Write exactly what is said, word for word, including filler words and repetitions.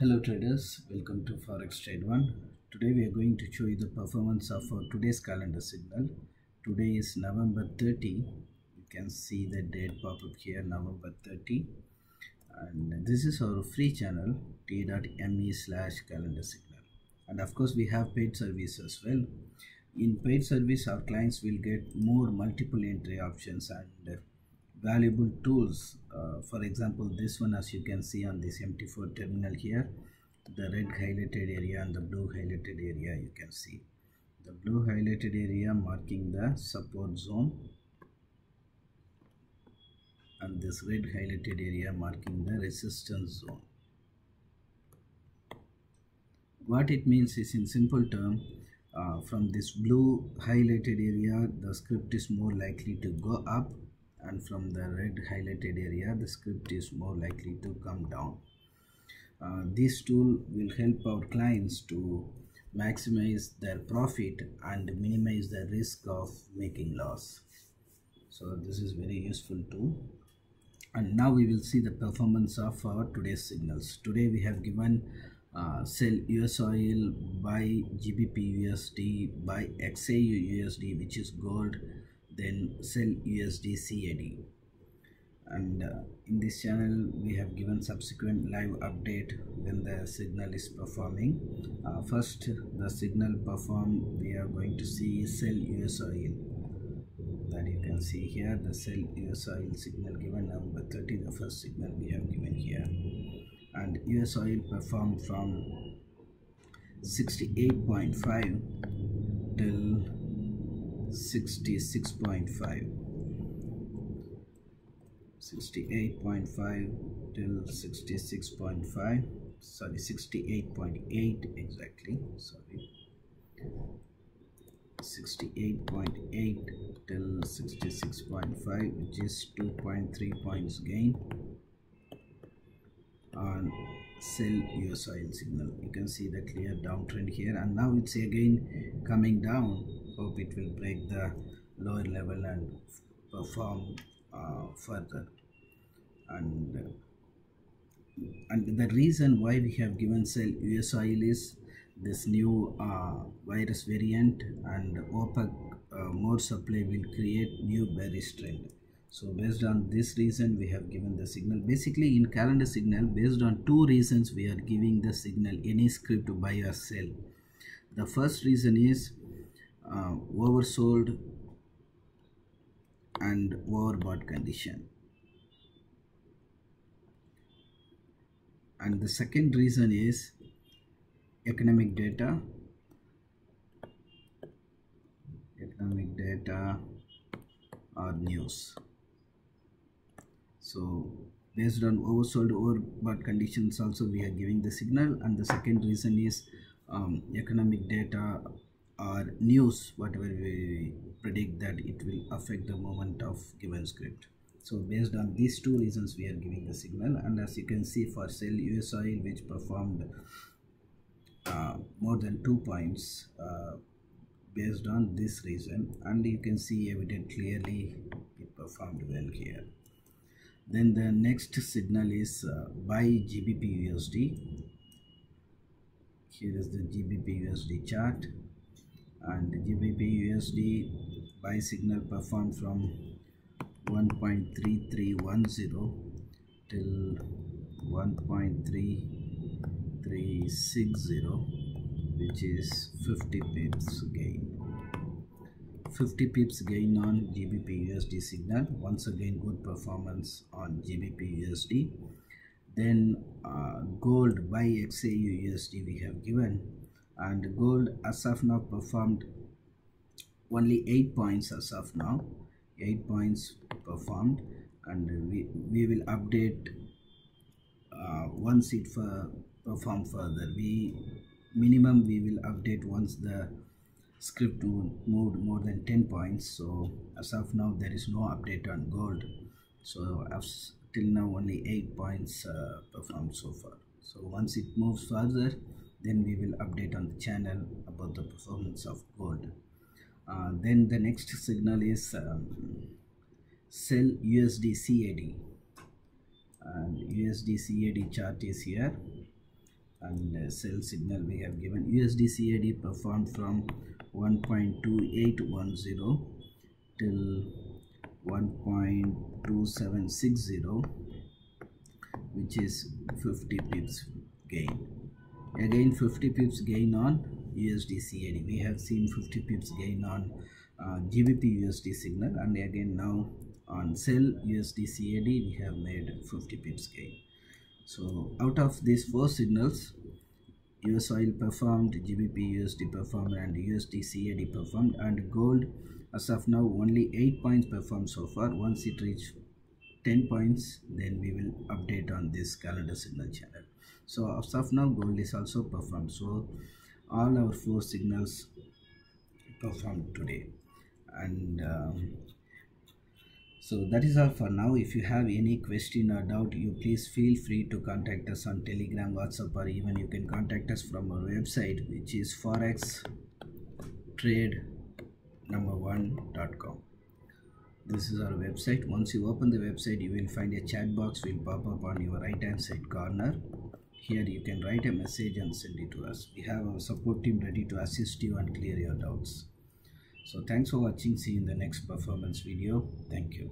Hello traders, welcome to Forex Trade One. Today we are going to show you the performance of our today's calendar signal. Today is November thirtieth. You can see the date pop up here, November thirtieth, and this is our free channel t dot m e slash calendar signal. And of course we have paid service as well. In paid service, our clients will get more multiple entry options and valuable tools. Uh, for example, this one, as you can see on this M T four terminal here, the red highlighted area and the blue highlighted area, you can see the blue highlighted area marking the support zone and this red highlighted area marking the resistance zone. What it means is, in simple term, uh, from this blue highlighted area the script is more likely to go up, and from the red highlighted area the script is more likely to come down. Uh, this tool will help our clients to maximize their profit and minimize the risk of making loss. So this is very useful tool. And now we will see the performance of our today's signals. Today we have given uh, sell U S oil, buy G B P U S D, buy X A U U S D, which is gold, then sell U S D C A D. And uh, in this channel we have given subsequent live update when the signal is performing. Uh, first, the signal performed we are going to see is sell U S oil, that you can see here, the sell U S oil signal given November thirtieth, the first signal we have given here. And U S oil performed from sixty-eight point five till sixty-six point five, sixty-eight point five till sixty-six point five, sorry, sixty-eight point eight exactly, sorry, sixty-eight point eight till sixty-six point five, which is two point three points gain on sell U S oil signal. You can see the clear downtrend here, and now it's again coming down. Hope it will break the lower level and perform uh, further. And uh, and the reason why we have given sell U S oil is this new uh, virus variant, and OPEC uh, more supply will create new bearish trend. So based on this reason we have given the signal. Basically in calendar signal, based on two reasons we are giving the signal any script to buy or sell. The first reason is Uh, oversold and overbought condition, and the second reason is economic data economic data or news. So based on oversold, overbought conditions also we are giving the signal, and the second reason is um, economic data or news, whatever we predict that it will affect the movement of given script. So based on these two reasons we are giving the signal. And as you can see, for sell U S oil, which performed uh, more than two points uh, based on this reason, and you can see evident clearly it performed well here. Then the next signal is uh, buy G B P U S D. Here is the G B P U S D chart, and G B P U S D buy signal performed from one point three three one zero till one point three three six zero, which is fifty pips gain. fifty pips gain on G B P U S D signal. Once again, good performance on G B P U S D. Then uh, gold buy X A U U S D we have given, and gold as of now performed only eight points, as of now eight points performed, and we, we will update uh, once it for perform further. We minimum we will update once the script moved more than ten points. So as of now there is no update on gold, so as till now only eight points uh, performed so far. So once it moves further, then we will update on the channel about the performance of gold. Uh, then the next signal is um, sell U S D C A D, and U S D C A D chart is here, and sell signal we have given. U S D C A D performed from one point two eight one zero till one point two seven six zero, which is fifty pips gain. Again, fifty pips gain on U S D C A D. We have seen fifty pips gain on uh, G B P U S D signal, and again now on sell U S D C A D we have made fifty pips gain. So out of these four signals, U S oil performed, G B P U S D performed, and U S D C A D performed, and gold as of now only eight points performed so far. Once it reaches ten points, then we will update on this calendar signal channel. So as of now gold is also performed. So all our four signals performed today. And um, so that is all for now. If you have any question or doubt, you please feel free to contact us on Telegram, WhatsApp, or even you can contact us from our website, which is forex trade number one dot com. This is our website. Once you open the website, you will find a chat box will pop up on your right hand side corner. Here you can write a message and send it to us. We have our support team ready to assist you and clear your doubts. So thanks for watching. See you in the next performance video. Thank you.